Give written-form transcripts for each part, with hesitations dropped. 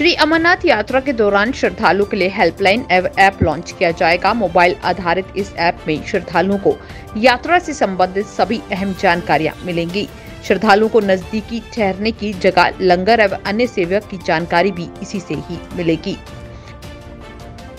श्री अमरनाथ यात्रा के दौरान श्रद्धालुओं के लिए हेल्पलाइन ऐप लॉन्च किया जाएगा। मोबाइल आधारित इस ऐप में श्रद्धालुओं को यात्रा से संबंधित सभी अहम जानकारियां मिलेंगी। श्रद्धालुओं को नजदीकी ठहरने की जगह, लंगर एवं अन्य सेवा की जानकारी भी इसी से ही मिलेगी।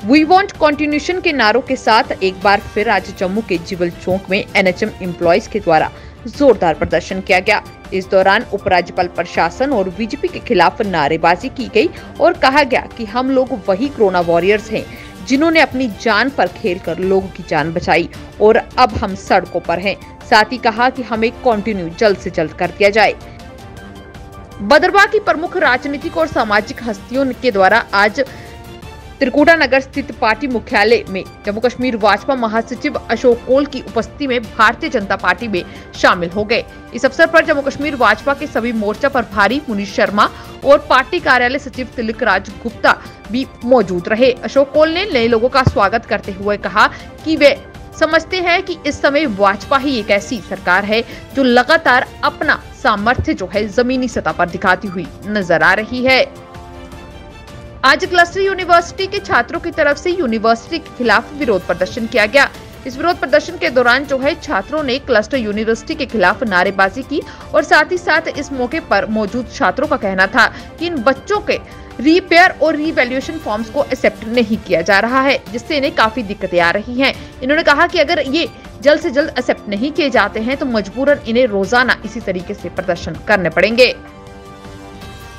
वी वांट कंटिन्यूशन के नारों के साथ एक बार फिर आज जम्मू के जिबल चौक में एनएचएम एम्प्लॉयज के द्वारा जोरदार प्रदर्शन किया गया। इस दौरान उपराज्यपाल, प्रशासन और बीजेपी के खिलाफ नारेबाजी की गई और कहा गया कि हम लोग वही कोरोना वॉरियर्स हैं जिन्होंने अपनी जान पर खेलकर लोगों की जान बचाई और अब हम सड़कों पर हैं। साथ ही कहा कि हमें कंटिन्यू जल्द से जल्द कर दिया जाए। भद्रवाह की प्रमुख राजनीतिक और सामाजिक हस्तियों के द्वारा आज त्रिकुटा नगर स्थित पार्टी मुख्यालय में जम्मू कश्मीर भाजपा महासचिव अशोक कौल की उपस्थिति में भारतीय जनता पार्टी में शामिल हो गए। इस अवसर पर जम्मू कश्मीर भाजपा के सभी मोर्चा प्रभारी मुनीश शर्मा और पार्टी कार्यालय सचिव तिलकराज गुप्ता भी मौजूद रहे। अशोक कौल ने नए लोगों का स्वागत करते हुए कहा कि वे समझते हैं कि इस समय भाजपा ही एक ऐसी सरकार है जो लगातार अपना सामर्थ्य जो है जमीनी सतह पर दिखाती हुई नजर आ रही है। आज क्लस्टर यूनिवर्सिटी के छात्रों की तरफ से यूनिवर्सिटी के खिलाफ विरोध प्रदर्शन किया गया। इस विरोध प्रदर्शन के दौरान जो है छात्रों ने क्लस्टर यूनिवर्सिटी के खिलाफ नारेबाजी की और साथ ही साथ इस मौके पर मौजूद छात्रों का कहना था कि इन बच्चों के रिपेयर और रीवैल्यूएशन फॉर्म्स को एक्सेप्ट नहीं किया जा रहा है, जिससे इन्हें काफी दिक्कतें आ रही हैं। इन्होंने कहा कि अगर ये जल्द से जल्द एक्सेप्ट नहीं किए जाते हैं तो मजबूरन इन्हें रोजाना इसी तरीके से प्रदर्शन करने पड़ेंगे।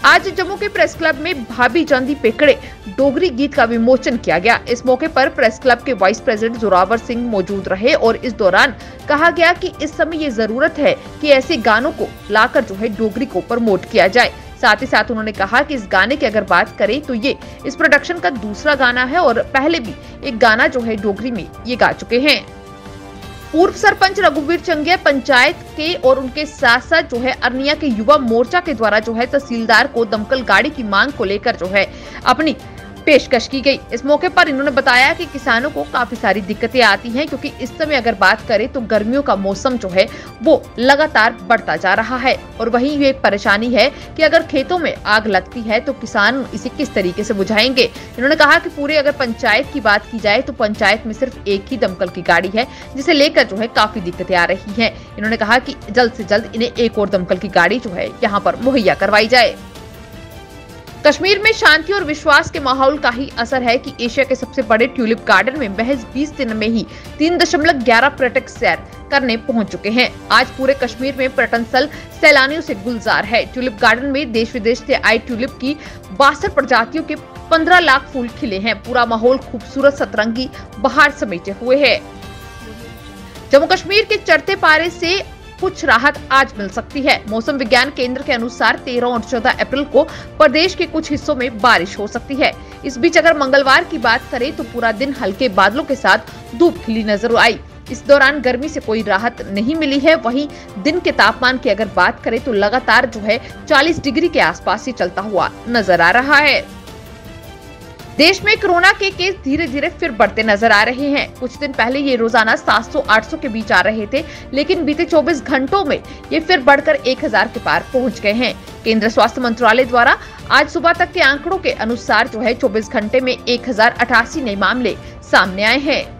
आज जम्मू के प्रेस क्लब में भाभी चांदी पेकड़े डोगरी गीत का विमोचन किया गया। इस मौके पर प्रेस क्लब के वाइस प्रेसिडेंट जोरावर सिंह मौजूद रहे और इस दौरान कहा गया कि इस समय ये जरूरत है कि ऐसे गानों को लाकर जो है डोगरी को प्रमोट किया जाए। साथ ही साथ उन्होंने कहा कि इस गाने की अगर बात करें तो ये इस प्रोडक्शन का दूसरा गाना है और पहले भी एक गाना जो है डोगरी में ये गा चुके हैं। पूर्व सरपंच रघुवीर चंगिया पंचायत के और उनके साथ साथ जो है अरनिया के युवा मोर्चा के द्वारा जो है तहसीलदार को दमकल गाड़ी की मांग को लेकर जो है अपनी पेशकश की गई। इस मौके पर इन्होंने बताया कि किसानों को काफी सारी दिक्कतें आती हैं क्योंकि इस समय अगर बात करें तो गर्मियों का मौसम जो है वो लगातार बढ़ता जा रहा है और वहीं ये परेशानी है कि अगर खेतों में आग लगती है तो किसान इसे किस तरीके से बुझाएंगे। इन्होंने कहा कि पूरे अगर पंचायत की बात की जाए तो पंचायत में सिर्फ एक ही दमकल की गाड़ी है, जिसे लेकर जो है काफी दिक्कतें आ रही है। इन्होंने कहा कि जल्द से जल्द इन्हें एक और दमकल की गाड़ी जो है यहाँ पर मुहैया करवाई जाए। कश्मीर में शांति और विश्वास के माहौल का ही असर है कि एशिया के सबसे बड़े ट्यूलिप गार्डन में महज 20 दिन में ही 3.11 पर्यटक सैर करने पहुंच चुके हैं। आज पूरे कश्मीर में पर्यटन स्थल सैलानियों से गुलजार है। ट्यूलिप गार्डन में देश विदेश से आए ट्यूलिप की 62 प्रजातियों के 15 लाख फूल खिले हैं। पूरा माहौल खूबसूरत सतरंगी बहार समेटे हुए है। जम्मू कश्मीर के चढ़ते पारे से कुछ राहत आज मिल सकती है। मौसम विज्ञान केंद्र के अनुसार 13 और 14 अप्रैल को प्रदेश के कुछ हिस्सों में बारिश हो सकती है। इस बीच अगर मंगलवार की बात करें तो पूरा दिन हल्के बादलों के साथ धूप खिली नजर आई। इस दौरान गर्मी से कोई राहत नहीं मिली है। वहीं दिन के तापमान की अगर बात करें तो लगातार जो है 40 डिग्री के आसपास ही चलता हुआ नजर आ रहा है। देश में कोरोना के केस धीरे धीरे फिर बढ़ते नजर आ रहे हैं। कुछ दिन पहले ये रोजाना 700-800 के बीच आ रहे थे, लेकिन बीते 24 घंटों में ये फिर बढ़कर 1000 के पार पहुंच गए हैं। केंद्र स्वास्थ्य मंत्रालय द्वारा आज सुबह तक के आंकड़ों के अनुसार जो है 24 घंटे में 1088 नए मामले सामने आए हैं।